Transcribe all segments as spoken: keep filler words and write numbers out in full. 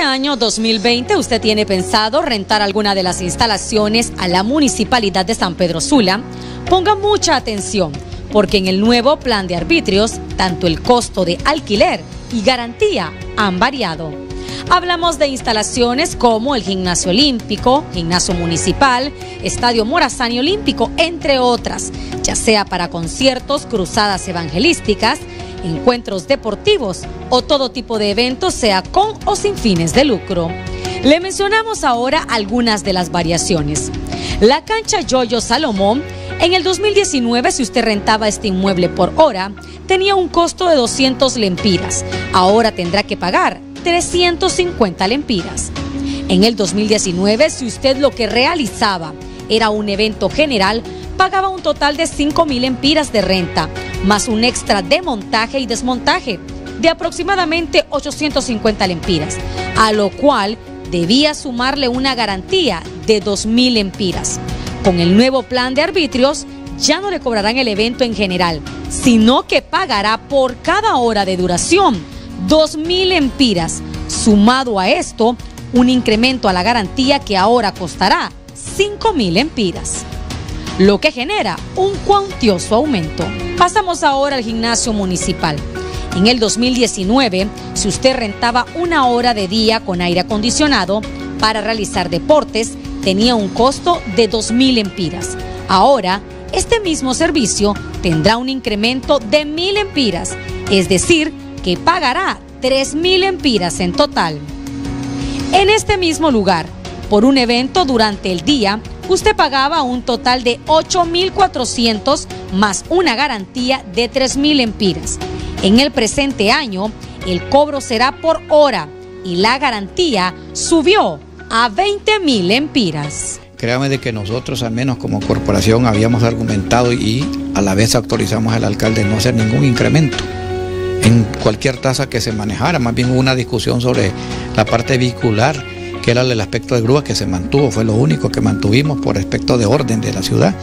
este año dos mil veinte usted tiene pensado rentar alguna de las instalaciones a la Municipalidad de San Pedro Sula, ponga mucha atención, porque en el nuevo plan de arbitrios, tanto el costo de alquiler y garantía han variado. Hablamos de instalaciones como el Gimnasio Olímpico, Gimnasio Municipal, Estadio Morazán y Olímpico, entre otras, ya sea para conciertos, cruzadas evangelísticas, encuentros deportivos o todo tipo de eventos, sea con o sin fines de lucro. Le mencionamos ahora algunas de las variaciones. La cancha Yoyo Salomón, en el dos mil diecinueve, si usted rentaba este inmueble por hora, tenía un costo de doscientas lempiras. Ahora tendrá que pagar trescientas cincuenta lempiras. En el dos mil diecinueve, si usted lo que realizaba era un evento general, pagaba un total de cinco mil lempiras de renta, más un extra de montaje y desmontaje de aproximadamente ochocientas cincuenta lempiras, a lo cual debía sumarle una garantía de dos mil lempiras. Con el nuevo plan de arbitrios, ya no le cobrarán el evento en general, sino que pagará por cada hora de duración dos mil lempiras, sumado a esto un incremento a la garantía que ahora costará cinco mil lempiras, lo que genera un cuantioso aumento. Pasamos ahora al Gimnasio Municipal. En el dos mil diecinueve, si usted rentaba una hora de día con aire acondicionado para realizar deportes, tenía un costo de dos mil lempiras. Ahora, este mismo servicio tendrá un incremento de mil lempiras, es decir, que pagará tres mil lempiras en total. En este mismo lugar, por un evento durante el día, usted pagaba un total de ocho mil cuatrocientas más una garantía de tres mil lempiras. En el presente año, el cobro será por hora y la garantía subió a veinte mil lempiras. Créame de que nosotros, al menos como corporación, habíamos argumentado y a la vez autorizamos al alcalde no hacer ningún incremento en cualquier tasa que se manejara. Más bien hubo una discusión sobre la parte vehicular, que era el aspecto de grúa, que se mantuvo, fue lo único que mantuvimos por aspecto de orden de la ciudad,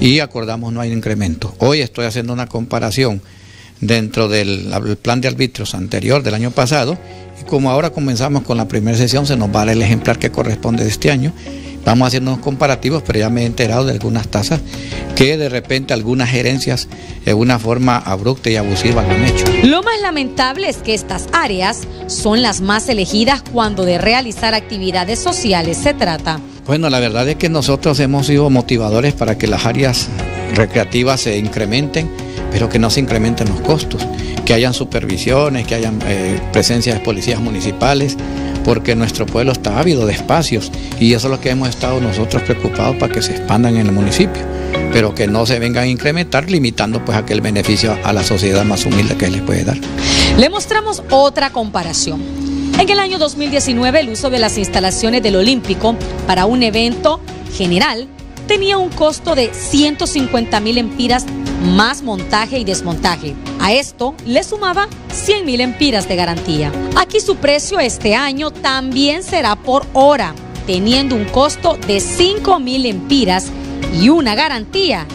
y acordamos no hay incremento. Hoy estoy haciendo una comparación dentro del plan de arbitrios anterior del año pasado, y como ahora comenzamos con la primera sesión, se nos va a dar el ejemplar que corresponde de este año. Vamos haciendo unos comparativos, pero ya me he enterado de algunas tasas que de repente algunas gerencias de una forma abrupta y abusiva lo han hecho. Lo más lamentable es que estas áreas son las más elegidas cuando de realizar actividades sociales se trata. Bueno, la verdad es que nosotros hemos sido motivadores para que las áreas recreativas se incrementen, pero que no se incrementen los costos, que hayan supervisiones, que hayan eh, presencia de policías municipales, porque nuestro pueblo está ávido de espacios y eso es lo que hemos estado nosotros preocupados para que se expandan en el municipio, pero que no se vengan a incrementar, limitando pues aquel beneficio a la sociedad más humilde que les puede dar. Le mostramos otra comparación. En el año dos mil diecinueve, el uso de las instalaciones del Olímpico para un evento general tenía un costo de ciento cincuenta mil lempiras más montaje y desmontaje. A esto le sumaba cien mil lempiras de garantía. Aquí su precio este año también será por hora, teniendo un costo de cinco mil lempiras y una garantía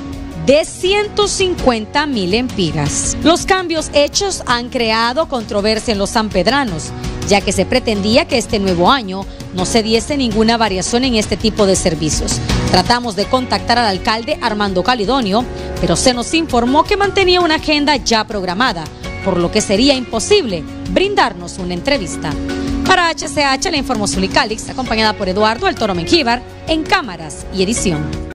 de ciento cincuenta mil lempiras. Los cambios hechos han creado controversia en los sanpedranos, ya que se pretendía que este nuevo año no se diese ninguna variación en este tipo de servicios. Tratamos de contactar al alcalde Armando Calidonio, pero se nos informó que mantenía una agenda ya programada, por lo que sería imposible brindarnos una entrevista. Para H C H le informó Sully Cálix, acompañada por Eduardo El Toro Menjívar, en cámaras y edición.